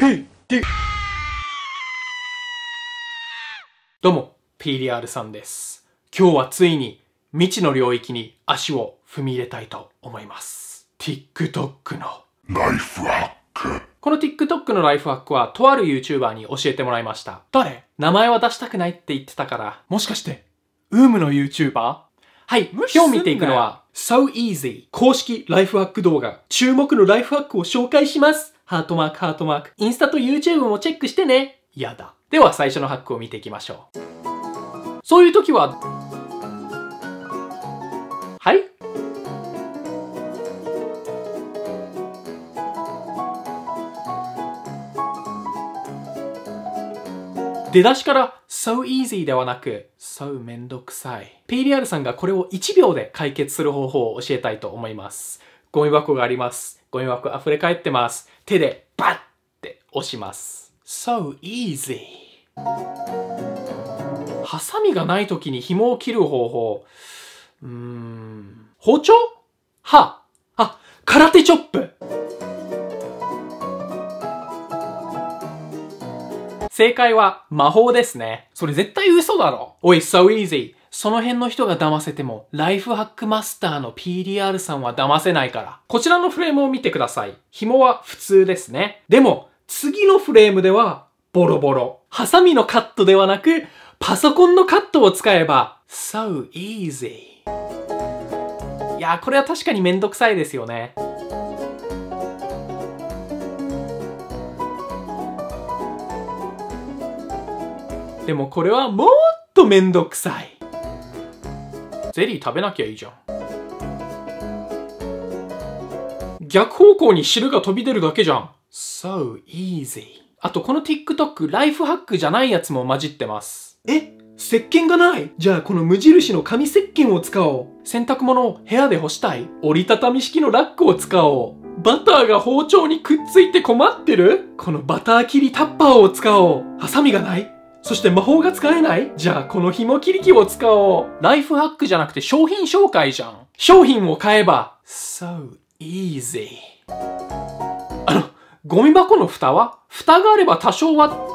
PT どうも PDR さんです。今日はついに未知の領域に足を踏み入れたいと思います。 TikTok のライフハック。この TikTok のライフハックはとある YouTuber に教えてもらいました。誰？名前は出したくないって言ってたから、もしかして UUUM の YouTuber？ はい、今日見ていくのは So Easy 公式ライフハック動画。注目のライフハックを紹介します。ハートマークハートマーク。インスタと YouTube もチェックしてね。やだ。では最初のハックを見ていきましょう。そういう時は、はい。出だしからSo easy ではなく、So めんどくさい。PDR さんがこれを1秒で解決する方法を教えたいと思います。ゴミ箱があります。ゴミ箱溢れ返ってます。手でバッって押します。So easy。ハサミがない時に紐を切る方法。包丁？はあ、空手チョップ。正解は魔法ですね。それ絶対嘘だろ。おい、So easy。その辺の人が騙せても、ライフハックマスターの PDR さんは騙せないから。こちらのフレームを見てください。紐は普通ですね。でも、次のフレームでは、ボロボロ。ハサミのカットではなく、パソコンのカットを使えば、So easy。いやー、これは確かにめんどくさいですよね。でもこれはもっとめんどくさい。ゼリー食べなきゃいいじゃん。逆方向に汁が飛び出るだけじゃん。So easy。あとこの TikTok ライフハックじゃないやつも混じってます。え？石鹸がない？じゃあこの無印の紙石鹸を使おう。洗濯物を部屋で干したい？折りたたみ式のラックを使おう。バターが包丁にくっついて困ってる？このバター切りタッパーを使おう。ハサミがない？そして魔法が使えない？じゃあこの紐切り器を使おう。ライフハックじゃなくて商品紹介じゃん。商品を買えば So easy。 ゴミ箱の蓋は？蓋があれば多少は。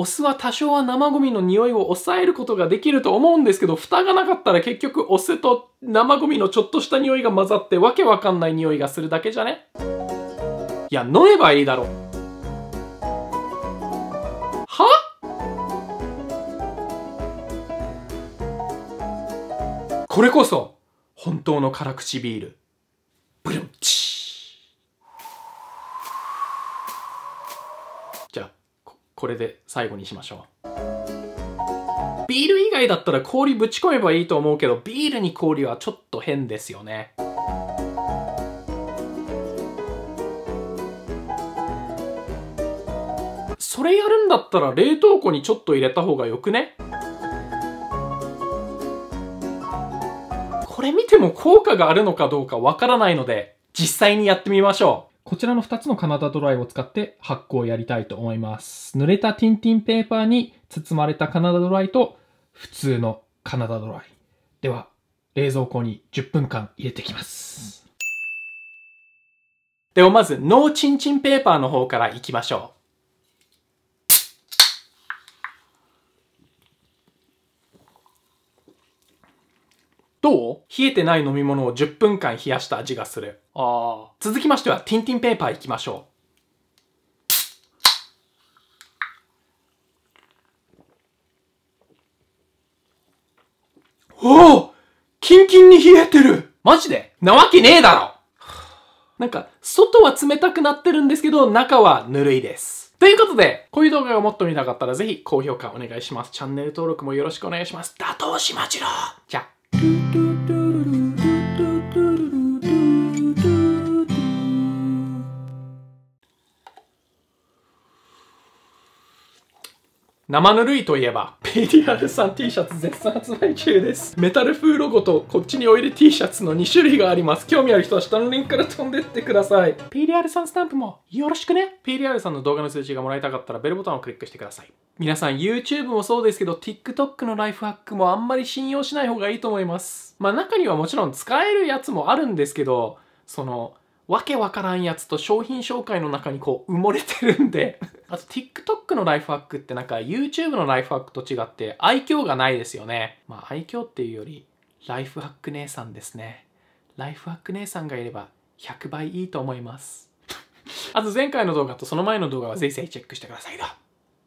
お酢は多少は生ゴミの匂いを抑えることができると思うんですけど、蓋がなかったら結局お酢と生ゴミのちょっとした匂いが混ざってわけわかんない匂いがするだけじゃね？いや、飲めばいいだろ。は？これこそ本当の辛口ビール。ブルンチ。じゃあこれで最後にしましょう。ビール以外だったら氷ぶち込めばいいと思うけど、ビールに氷はちょっと変ですよね。それやるんだったら冷凍庫にちょっと入れた方がよくね？これ見ても効果があるのかどうかわからないので、実際にやってみましょう。こちらの2つのカナダドライを使って発酵をやりたいと思います。濡れたティンティンペーパーに包まれたカナダドライと普通のカナダドライ。では、冷蔵庫に10分間入れていきます。ではまず、ノーチンチンペーパーの方からいきましょう。どう？冷えてない飲み物を10分間冷やした味がする。続きましてはティンティンペーパーいきましょう。おお、キンキンに冷えてる。マジで？なわけねえだろ。なんか外は冷たくなってるんですけど、中はぬるいです。ということで、こういう動画がもっと見たかったらぜひ高評価お願いします。チャンネル登録もよろしくお願いします。打倒しまじろう。じゃあ。生ぬるいといえば PDR さん T シャツ絶賛発売中です。メタル風ロゴとこっちにおいで T シャツの2種類があります。興味ある人は下のリンクから飛んでってください。 PDR さんスタンプもよろしくね。 PDR さんの動画の通知がもらいたかったらベルボタンをクリックしてください。皆さん YouTube もそうですけど TikTok のライフハックもあんまり信用しない方がいいと思います。まあ中にはもちろん使えるやつもあるんですけど、そのわけわからんやつと商品紹介の中にこう埋もれてるんであと TikTok のライフハックってなんか YouTube のライフハックと違って愛嬌がないですよね。まあ愛嬌っていうよりライフハック姉さんですね。ライフハック姉さんがいれば100倍いいと思いますあと前回の動画とその前の動画はぜひぜひチェックしてください。